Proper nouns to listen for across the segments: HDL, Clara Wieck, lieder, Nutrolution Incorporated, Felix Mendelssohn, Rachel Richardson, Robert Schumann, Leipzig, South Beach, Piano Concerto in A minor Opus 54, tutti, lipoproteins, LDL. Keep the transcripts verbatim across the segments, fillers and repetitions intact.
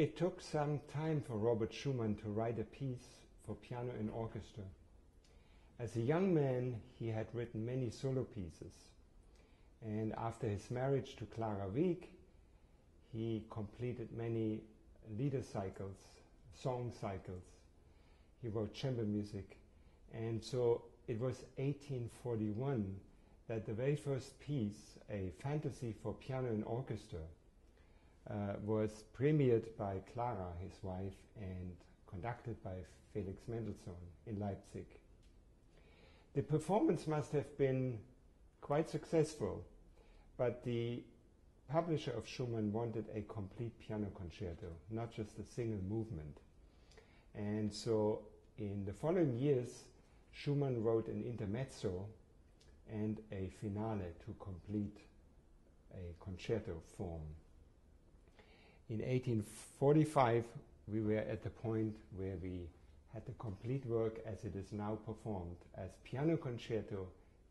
It took some time for Robert Schumann to write a piece for piano and orchestra. As a young man, he had written many solo pieces, and after his marriage to Clara Wieck, he completed many lieder cycles, song cycles. He wrote chamber music, and so it was eighteen forty-one that the very first piece, a fantasy for piano and orchestra, Uh, was premiered by Clara, his wife, and conducted by Felix Mendelssohn in Leipzig. The performance must have been quite successful, but the publisher of Schumann wanted a complete piano concerto, not just a single movement. And so in the following years, Schumann wrote an intermezzo and a finale to complete a concerto form. In eighteen forty-five, we were at the point where we had the complete work as it is now performed as Piano Concerto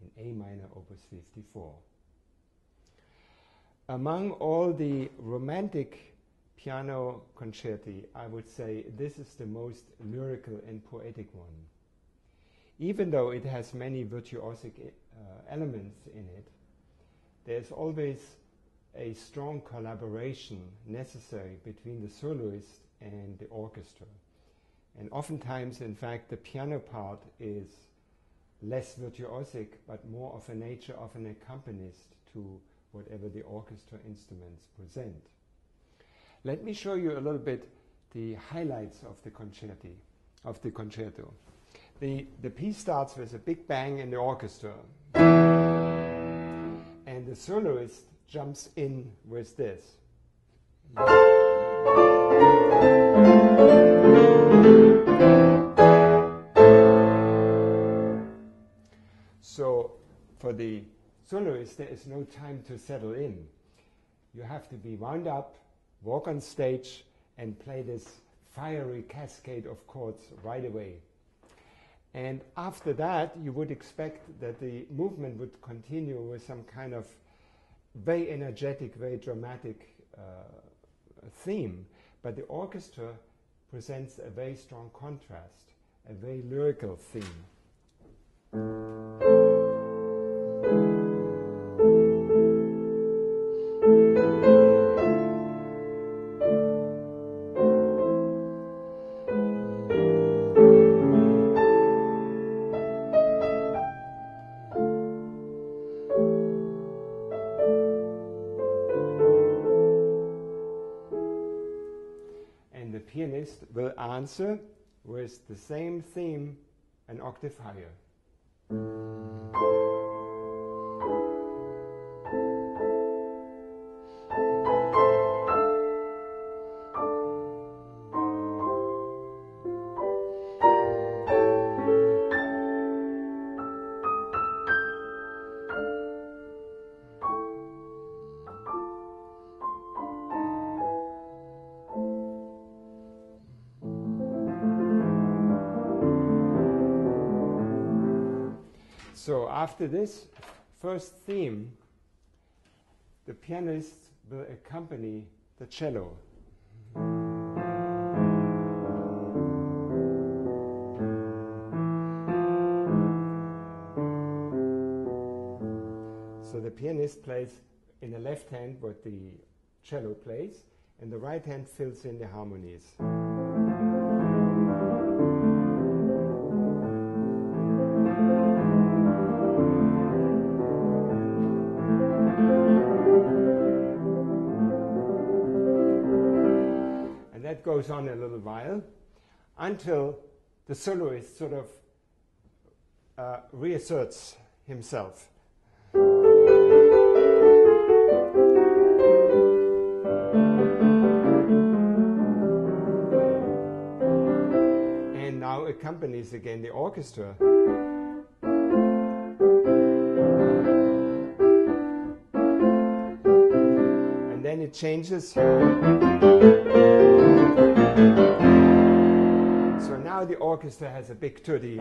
in A minor Opus fifty-four. Among all the romantic piano concerti, I would say this is the most lyrical and poetic one. Even though it has many virtuosic uh, elements in it, there's always a strong collaboration necessary between the soloist and the orchestra. And oftentimes, in fact, the piano part is less virtuosic, but more of a nature of an accompanist to whatever the orchestra instruments present. Let me show you a little bit the highlights of the concerti, of the concerto. The, the piece starts with a big bang in the orchestra, and the soloist jumps in with this. So for the soloist, there is no time to settle in. You have to be wound up, walk on stage, and play this fiery cascade of chords right away. And after that, you would expect that the movement would continue with some kind of very energetic, very dramatic uh, theme, but the orchestra presents a very strong contrast, a very lyrical theme. Pianist will answer with the same theme an octave higher. So after this first theme, the pianist will accompany the cello. So the pianist plays in the left hand what the cello plays, and the right hand fills in the harmonies. Goes on a little while until the soloist sort of uh, reasserts himself. And now accompanies again the orchestra. And then it changes. So now the orchestra has a big tutti.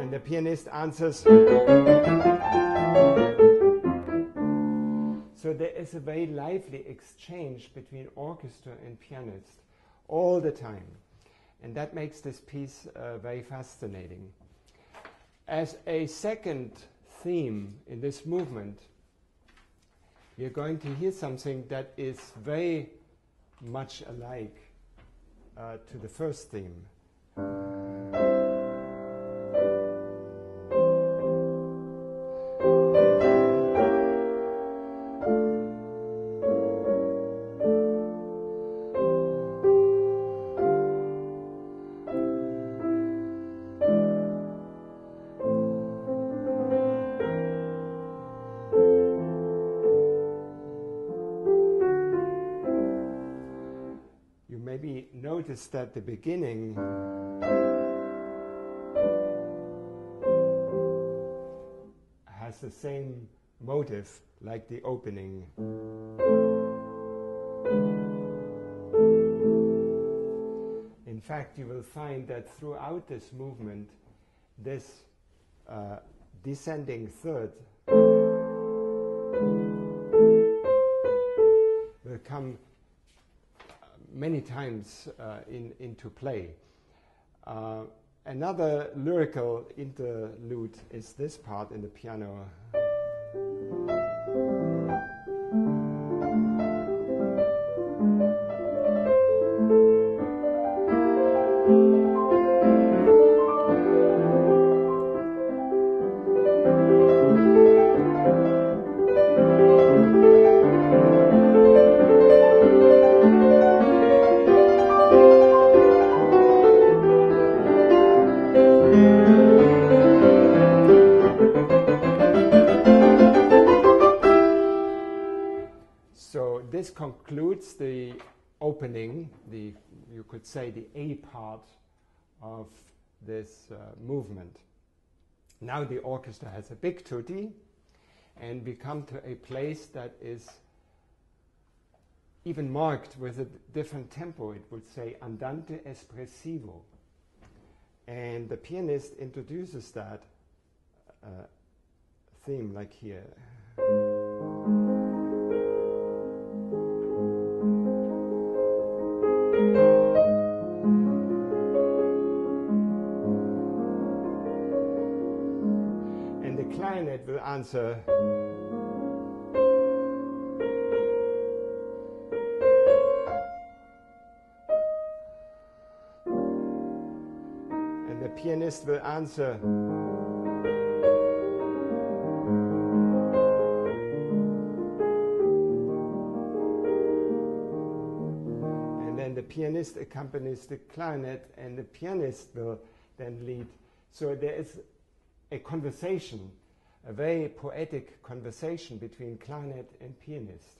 And the pianist answers. So there is a very lively exchange between orchestra and pianist all the time. And that makes this piece uh, very fascinating. As a second theme in this movement, we are going to hear something that is very much alike uh, to the first theme. Notice that the beginning has the same motive like the opening. In fact, you will find that throughout this movement, this uh, descending third will come many times uh, in, into play. Uh, another lyrical interlude is this part in the piano. Concludes the opening, the, you could say the A part of this uh, movement. Now the orchestra has a big tutti, and we come to a place that is even marked with a different tempo. It would say andante espressivo, and the pianist introduces that uh, theme like here. Will answer. And the pianist will answer. And then the pianist accompanies the clarinet, and the pianist will then lead. So there is a conversation, a very poetic conversation between clarinet and pianist.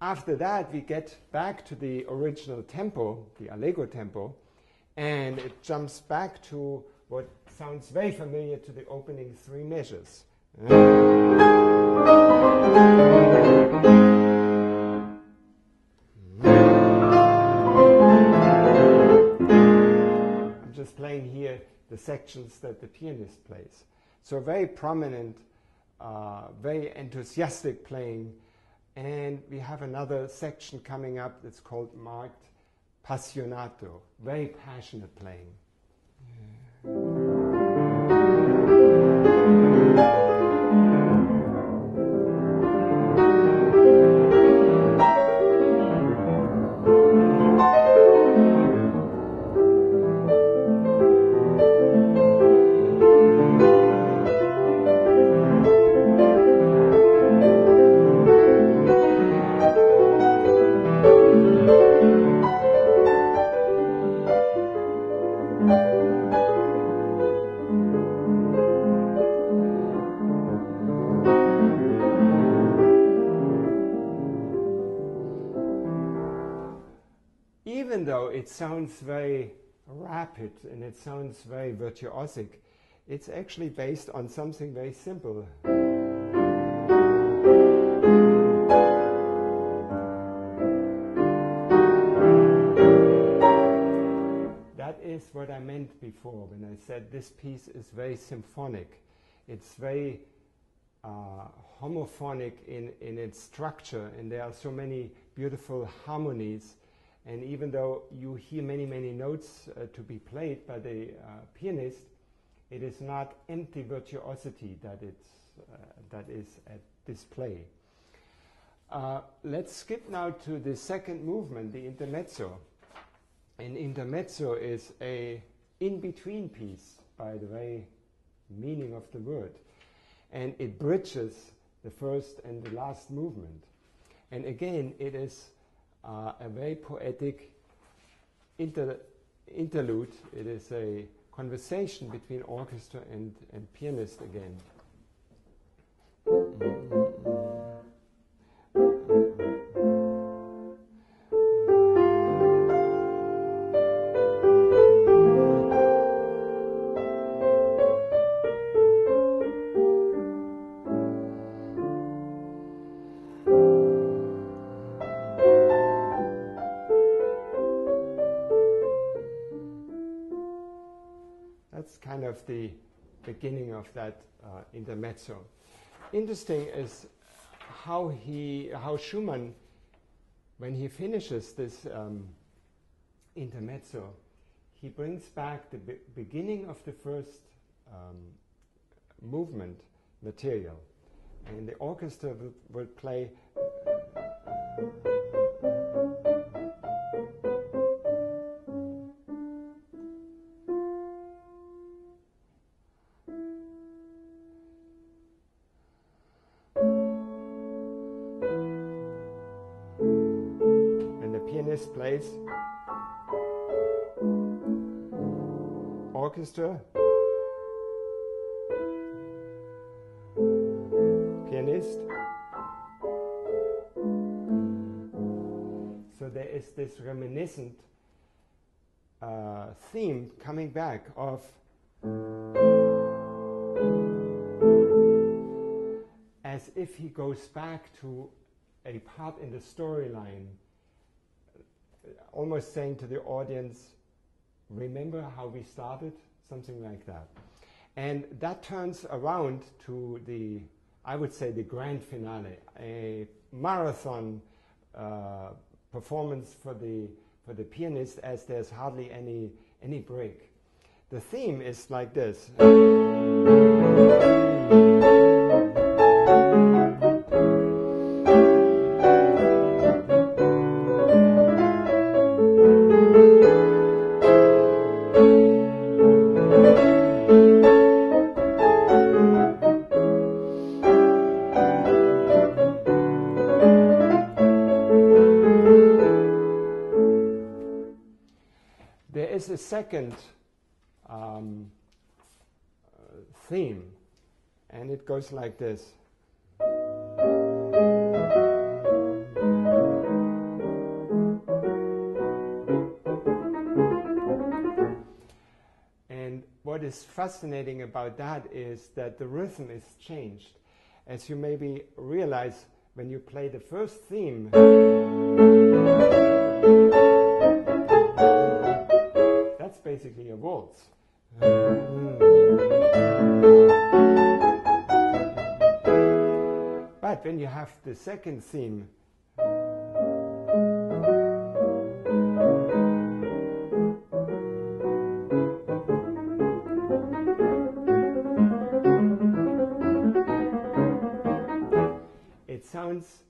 After that, we get back to the original tempo, the allegro tempo, and it jumps back to what sounds very familiar to the opening three measures. I'm just playing here the sections that the pianist plays. So very prominent, uh, very enthusiastic playing. And we have another section coming up that's called marked passionato, very passionate playing. Yeah. It sounds very rapid and it sounds very virtuosic. It's actually based on something very simple. That is what I I meant before when I said this piece is very symphonic. It's very uh, homophonic in, in its structure, and there are so many beautiful harmonies. And even though you hear many, many notes uh, to be played by the uh, pianist, it is not empty virtuosity that, it's, uh, that is at display. Uh, let's skip now to the second movement, the intermezzo. And intermezzo is a in-between piece, by the very meaning of the word. And it bridges the first and the last movement. And again, it is Uh, a very poetic inter interlude. It is a conversation between orchestra and, and pianist again. Of the beginning of that uh, intermezzo. Interesting is how he, how Schumann, when he finishes this um, intermezzo, he brings back the be beginning of the first um, movement material, and the orchestra will, will play. Plays orchestra, pianist. So there is this reminiscent uh, theme coming back of, as if he goes back to a part in the storyline, almost saying to the audience, remember how we started? Something like that. And that turns around to the, I would say, the grand finale, a marathon uh, performance for the, for the pianist, as there's hardly any, any break. The theme is like this. A second um, theme, and it goes like this. And what is fascinating about that is that the rhythm is changed. As you maybe realize, when you play the first theme, basically a waltz. But when you have the second theme, it sounds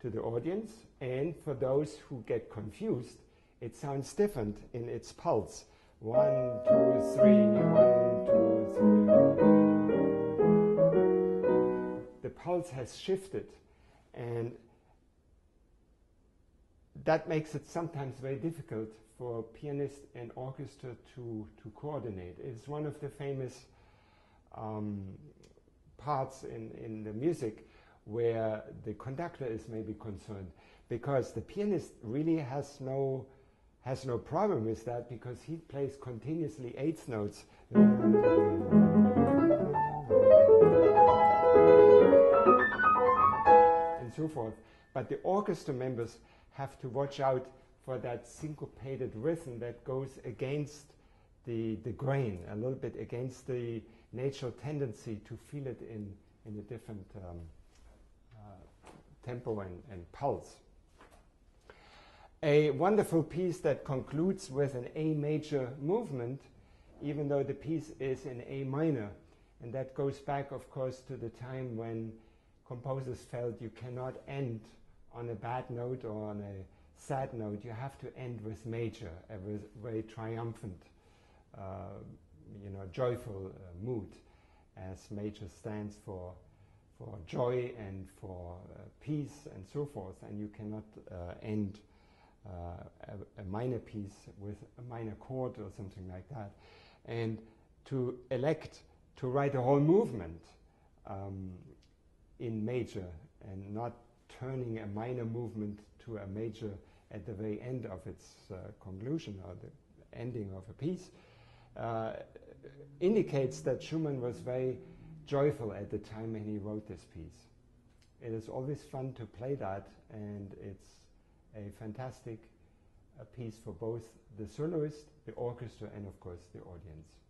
to the audience, and for those who get confused, it sounds different in its pulse. One, two, three, one, two, three. The pulse has shifted, and that makes it sometimes very difficult for pianist and orchestra to, to coordinate. It's one of the famous um, parts in, in the music where the conductor is maybe concerned, because the pianist really has no has no problem with that, because he plays continuously eighth notes. And so forth. But the orchestra members have to watch out for that syncopated rhythm that goes against the, the grain, a little bit against the natural tendency to feel it in, in the different um, uh, tempo and, and pulse. A wonderful piece that concludes with an A major movement, even though the piece is in A minor. And that goes back, of course, to the time when composers felt you cannot end on a bad note or on a sad note. You have to end with major, a very triumphant, uh, you know, joyful uh, mood, as major stands for, for joy and for uh, peace and so forth. And you cannot uh, end Uh, a, a minor piece with a minor chord or something like that. And to elect to write a whole movement um, in major and not turning a minor movement to a major at the very end of its uh, conclusion or the ending of a piece uh, indicates that Schumann was very joyful at the time when he wrote this piece. It is always fun to play that, and it's a fantastic uh, piece for both the soloist, the orchestra, and of course the audience.